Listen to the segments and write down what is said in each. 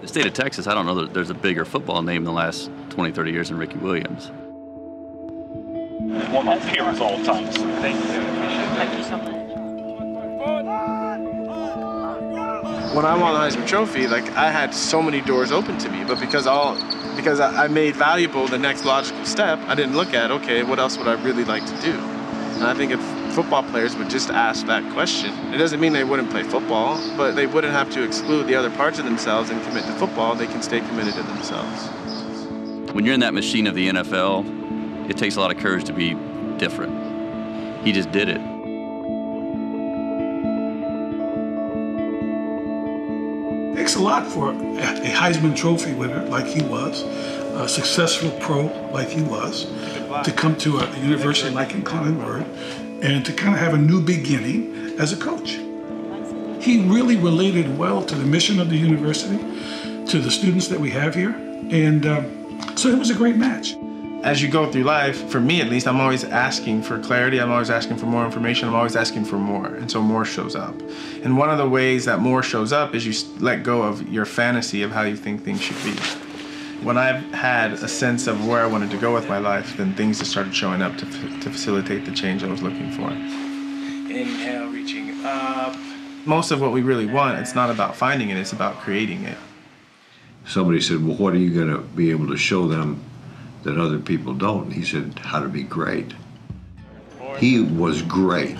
The state of Texas, I don't know that there's a bigger football name in the last 20, 30 years than Ricky Williams. One of my favorites all the time. Thank you. Thank you so much. When I won the Heisman Trophy, like, I had so many doors open to me, but because I made valuable the next logical step, I didn't look at, okay, what else would I really like to do? And I think if football players would just ask that question, it doesn't mean they wouldn't play football, but they wouldn't have to exclude the other parts of themselves and commit to football. They can stay committed to themselves. When you're in that machine of the NFL, it takes a lot of courage to be different. He just did it. Takes a lot for a Heisman Trophy winner like he was, a successful pro like he was, to come to a university like Incarnate Word and to kind of have a new beginning as a coach. He really related well to the mission of the university, to the students that we have here, and so it was a great match. As you go through life, for me at least, I'm always asking for clarity, I'm always asking for more information, I'm always asking for more, and so more shows up. And one of the ways that more shows up is you let go of your fantasy of how you think things should be. When I've had a sense of where I wanted to go with my life, then things just started showing up to facilitate the change I was looking for. Inhale, reaching up. Most of what we really want, it's not about finding it, it's about creating it. Somebody said, well, what are you going to be able to show them that other people don't? And he said, how to be great. He was great.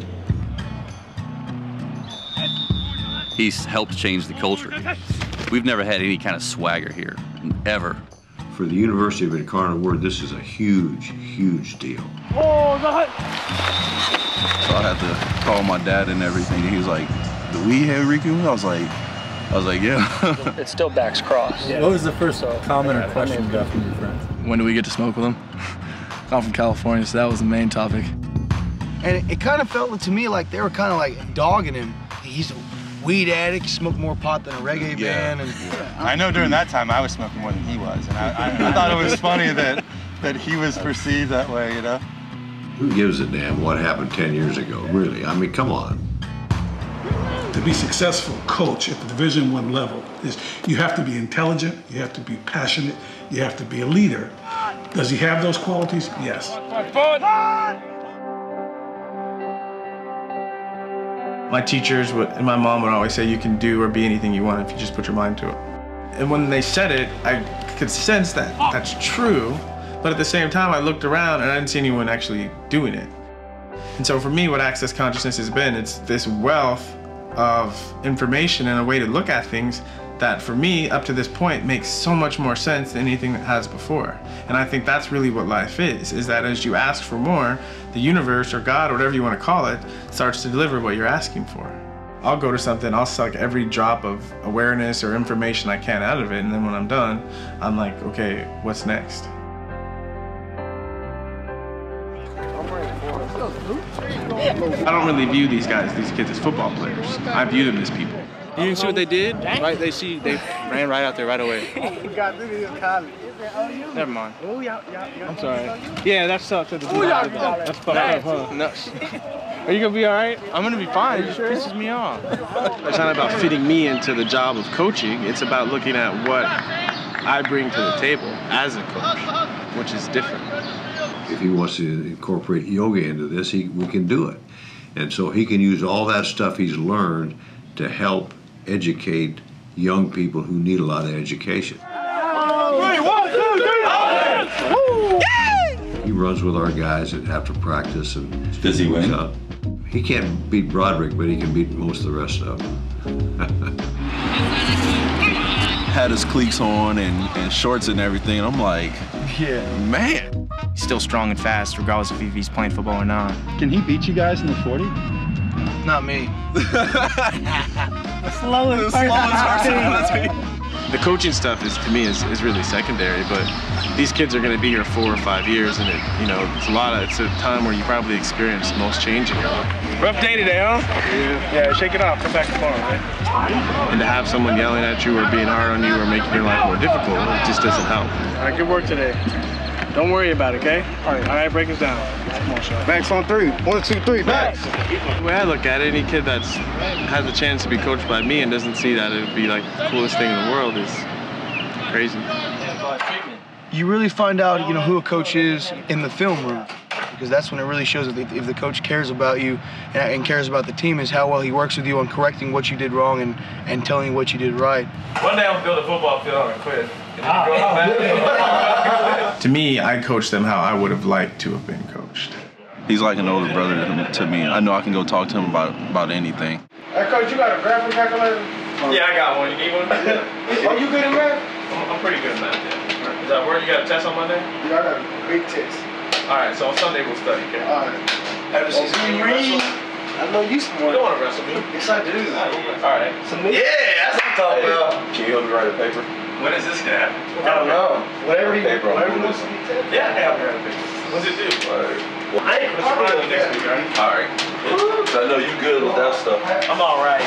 He's helped change the culture. We've never had any kind of swagger here, ever. For the University of Incarnate Word, this is a huge, huge deal. Oh, God. So I had to call my dad and everything. He was like, do we have Ricky? I was like, yeah. It still backs cross. Yeah. What was the first comment or question you got from your friends? When do we get to smoke with him? I'm from California, so that was the main topic. And it kind of felt to me like they were kind of like dogging him. He's a weed addict, smoked more pot than a reggae band. And, I know during that time I was smoking more than he was, and I thought it was funny that he was perceived that way, you know? Who gives a damn what happened 10 years ago, really? I mean, come on. To be a successful coach at the Division I level is you have to be intelligent, you have to be passionate, you have to be a leader. Does he have those qualities? Yes. My teachers and my mom would always say, you can do or be anything you want if you just put your mind to it. And when they said it, I could sense that that's true, but at the same time, I looked around and I didn't see anyone actually doing it. And so for me, what Access Consciousness has been, it's this wealth of information and a way to look at things that for me up to this point makes so much more sense than anything that has before. And I think that's really what life is that as you ask for more, the universe or God or whatever you want to call it starts to deliver what you're asking for. I'll go to something, I'll suck every drop of awareness or information I can out of it, and then when I'm done, I'm like, okay, what's next? I don't really view these kids as football players. I view them as people. You didn't see what they did? Right? They ran right out there right away. Never mind. I'm sorry. Yeah, that sucks. That's fucked up, huh? Nuts. Are you gonna be all right? I'm gonna be fine. It just pisses me off. It's not about fitting me into the job of coaching. It's about looking at what I bring to the table as a coach, which is different. If he wants to incorporate yoga into this, we can do it. And so he can use all that stuff he's learned to help educate young people who need a lot of education. 3, 1, 2, 3, he runs with our guys and have to practice. And does he win? Up. He can't beat Broderick, but he can beat most of the rest of them. Had his cleats on and shorts and everything, and I'm like, yeah, man. He's still strong and fast, regardless if he's playing football or not. Can he beat you guys in the 40? Not me. The coaching stuff is, to me, is really secondary, but these kids are going to be here 4 or 5 years, and it, you know, it's a time where you probably experience the most change in your life. Rough day today, huh? Yeah, shake it off. Come back tomorrow, right? And to have someone yelling at you or being hard on you or making your life more difficult, it just doesn't help. All right, good work today. Don't worry about it, okay? All right, break us down. Come on, Sean. Backs on 3. 1, 2, 3, backs. The way I look at it, any kid that has a chance to be coached by me and doesn't see that, it would be like the coolest thing in the world is crazy. You really find out, you know, who a coach is in the film room, because that's when it really shows if the coach cares about you and cares about the team, is how well he works with you on correcting what you did wrong and telling you what you did right. One day I'll build a football field on a quiz. To me, I coach them how I would have liked to have been coached. He's like an older brother to me. I know I can go talk to him about anything. Hey, Coach, you got a graphic calculator? Yeah, I got one. You need one? Are you good at math? I'm pretty good at math, yeah. Is that where you got a test on Monday? Yeah, I got a big test. All right, so on Sunday we'll study, okay? All right. Ever since you read, I know you smart. You don't want to wrestle me. Yes, I do. All right. So, yeah, that's what I'm talking about. Can you help me write a paper? When is this going to happen? I don't know. Whatever you do. Yeah, I have a paper. What's it do? Well, I ain't going to next week, right? All right. I know you good with that stuff. I'm all right.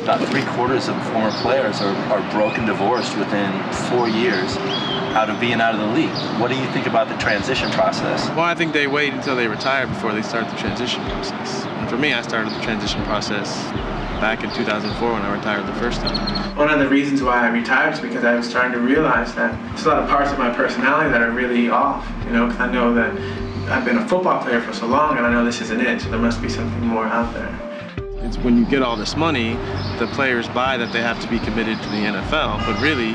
About 3/4 of former players are broken, divorced within 4 years out of being out of the league. What do you think about the transition process? Well, I think they wait until they retire before they start the transition process. And for me, I started the transition process back in 2004 when I retired the first time. One of the reasons why I retired is because I was starting to realize that there's a lot of parts of my personality that are really off, you know, because I know that I've been a football player for so long and I know this isn't it, so there must be something more out there. It's when you get all this money, the players buy that they have to be committed to the NFL, but really,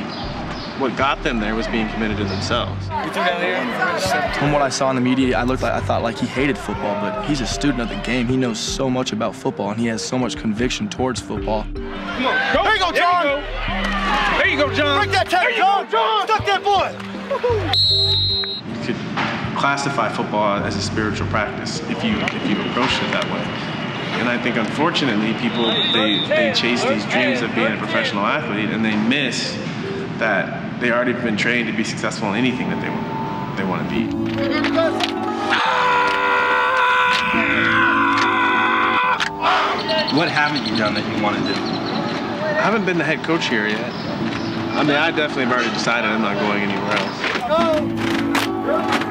what got them there was being committed to themselves. From what I saw in the media, I thought he hated football, but he's a student of the game. He knows so much about football, and he has so much conviction towards football. Come on, go. There you go, John. There you go, John. Break that tackle, John. Stuck that boy. You could classify football as a spiritual practice if you approached it that way. And I think, unfortunately, people, they chase these dreams of being a professional athlete, and they miss that they already been trained to be successful in anything that they want to be. What haven't you done that you want to do? I haven't been the head coach here yet. I mean, I definitely have already decided I'm not going anywhere else. Go.